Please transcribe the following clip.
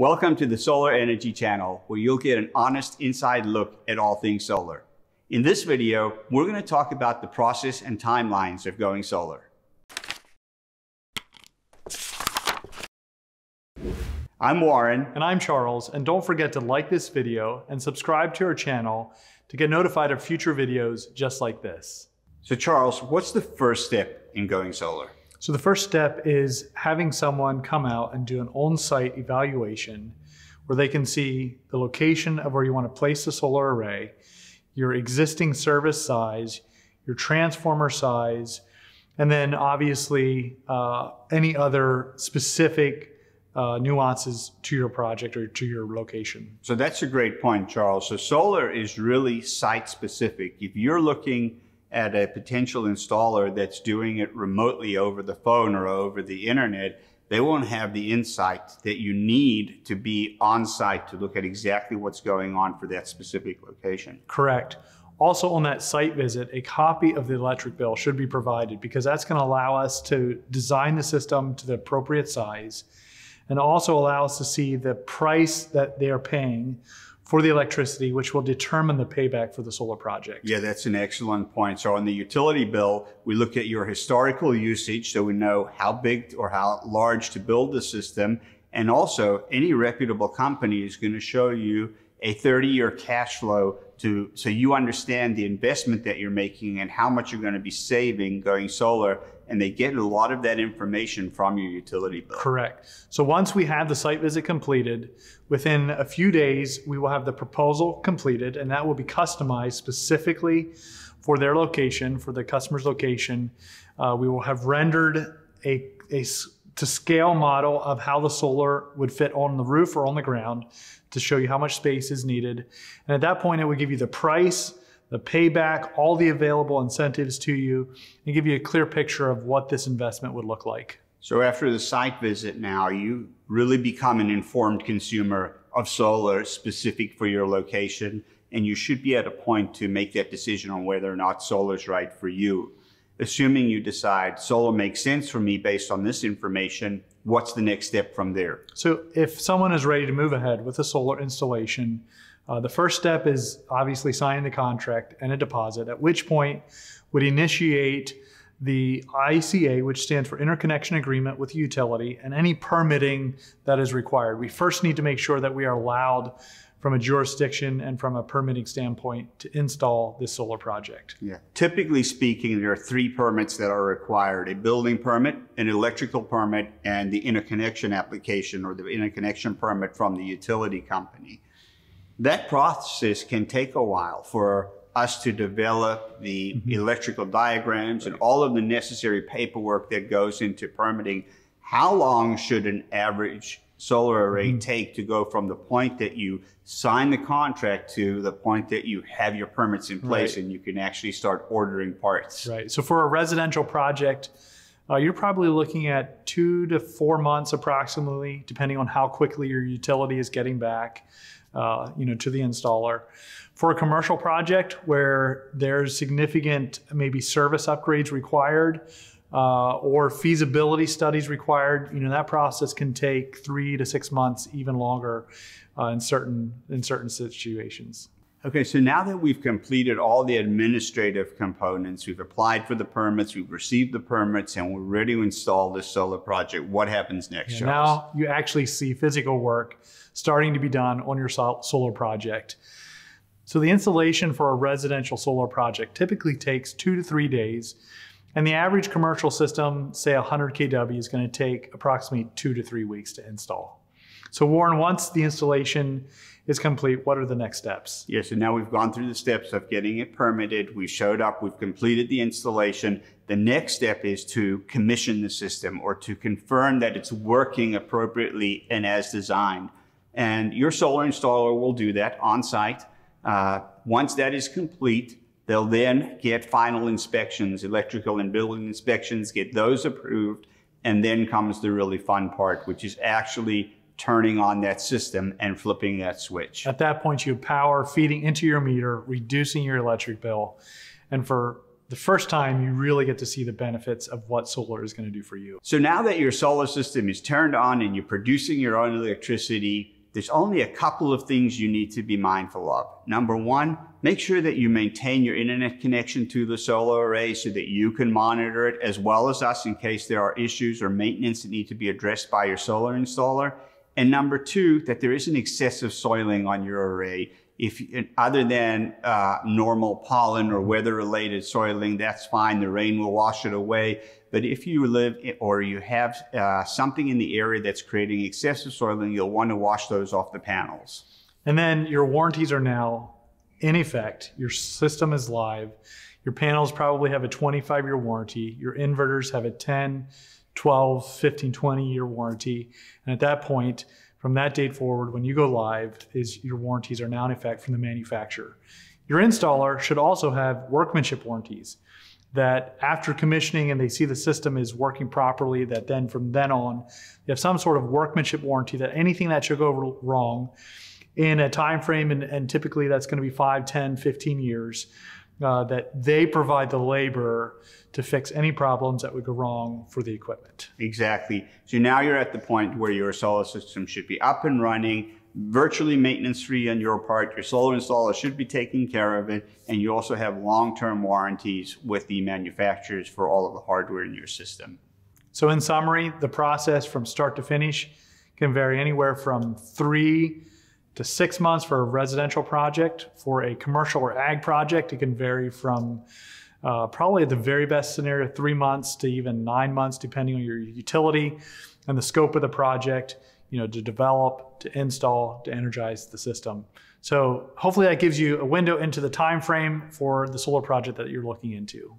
Welcome to the Solar Energy Channel, where you'll get an honest inside look at all things solar. In this video, we're going to talk about the process and timelines of going solar. I'm Warren. And I'm Charles. And don't forget to like this video and subscribe to our channel to get notified of future videos just like this. So Charles, what's the first step in going solar? So the first step is having someone come out and do an on-site evaluation where they can see the location of where you want to place the solar array, your existing service size, your transformer size, and then obviously any other specific nuances to your project or to your location. So that's a great point, Charles. So solar is really site specific. If you're looking at a potential installer that's doing it remotely over the phone or over the internet, they won't have the insight that you need to be on site to look at exactly what's going on for that specific location. Correct. Also on that site visit, a copy of the electric bill should be provided because that's going to allow us to design the system to the appropriate size and also allow us to see the price that they are paying for the electricity, which will determine the payback for the solar project. Yeah, that's an excellent point. So on the utility bill, we look at your historical usage so we know how big or how large to build the system. And also any reputable company is going to show you a 30-year cash flow so you understand the investment that you're making and how much you're going to be saving going solar. And they get a lot of that information from your utility bill. Correct. So once we have the site visit completed, within a few days, we will have the proposal completed, and that will be customized specifically for their location, for the customer's location. We will have rendered a to scale model of how the solar would fit on the roof or on the ground to show you how much space is needed. And at that point, it would give you the price, the payback, all the available incentives to you, and give you a clear picture of what this investment would look like. So after the site visit now, you really become an informed consumer of solar specific for your location, and you should be at a point to make that decision on whether or not solar is right for you. Assuming you decide solar makes sense for me based on this information, what's the next step from there? So if someone is ready to move ahead with a solar installation, the first step is obviously signing the contract and a deposit, at which point would initiate the ICA, which stands for Interconnection Agreement with Utility, and any permitting that is required. We first need to make sure that we are allowed from a jurisdiction and from a permitting standpoint to install this solar project. Yeah. Typically speaking, there are three permits that are required: a building permit, an electrical permit, and the interconnection application or the interconnection permit from the utility company. That process can take a while for us to develop the electrical diagrams and all of the necessary paperwork that goes into permitting. How long should an average solar array take to go from the point that you sign the contract to the point that you have your permits in place and you can actually start ordering parts? Right. So for a residential project, you're probably looking at 2 to 4 months approximately, depending on how quickly your utility is getting back to the installer. For a commercial project where there's significant maybe service upgrades required or feasibility studies required, that process can take 3 to 6 months, even longer in certain situations. Okay, so now that we've completed all the administrative components, we've applied for the permits, we've received the permits, and we're ready to install this solar project, what happens next, Charles? Now you actually see physical work starting to be done on your solar project. So the installation for a residential solar project typically takes 2 to 3 days, and the average commercial system, say 100 kW, is going to take approximately 2 to 3 weeks to install. So Warren, once the installation is complete, what are the next steps? Yes, yeah, so now we've gone through the steps of getting it permitted, we showed up, we've completed the installation. The next step is to commission the system or to confirm that it's working appropriately and as designed. And your solar installer will do that on site. Once that is complete, they'll then get final inspections, electrical and building inspections, get those approved, and then comes the really fun part, which is actually turning on that system and flipping that switch. At that point, you have power feeding into your meter, reducing your electric bill. And for the first time you really get to see the benefits of what solar is going to do for you. So now that your solar system is turned on and you're producing your own electricity, there's only a couple of things you need to be mindful of. Number one, make sure that you maintain your internet connection to the solar array so that you can monitor it as well as us in case there are issues or maintenance that need to be addressed by your solar installer. And number two, that there isn't excessive soiling on your array. If other than normal pollen or weather-related soiling, that's fine. The rain will wash it away. But if you live or you have something in the area that's creating excessive soiling, you'll want to wash those off the panels. And then your warranties are now in effect. Your system is live. Your panels probably have a 25-year warranty. Your inverters have a 10, 12, 15, 20-year warranty. And at that point, from that date forward, when you go live, your warranties are now in effect from the manufacturer. Your installer should also have workmanship warranties that after commissioning and they see the system is working properly, that then from then on, they have some sort of workmanship warranty that anything that should go wrong in a time frame, and typically that's going to be 5, 10, 15 years, that they provide the labor to fix any problems that would go wrong for the equipment. Exactly. So now you're at the point where your solar system should be up and running, virtually maintenance-free on your part. Your solar installer should be taking care of it, and you also have long-term warranties with the manufacturers for all of the hardware in your system. So in summary, the process from start to finish can vary anywhere from 3 to 6 months for a residential project. For a commercial or ag project, it can vary from probably the very best scenario, 3 months to even 9 months, depending on your utility and the scope of the project, you know, to develop, to install, to energize the system. So hopefully that gives you a window into the time frame for the solar project that you're looking into.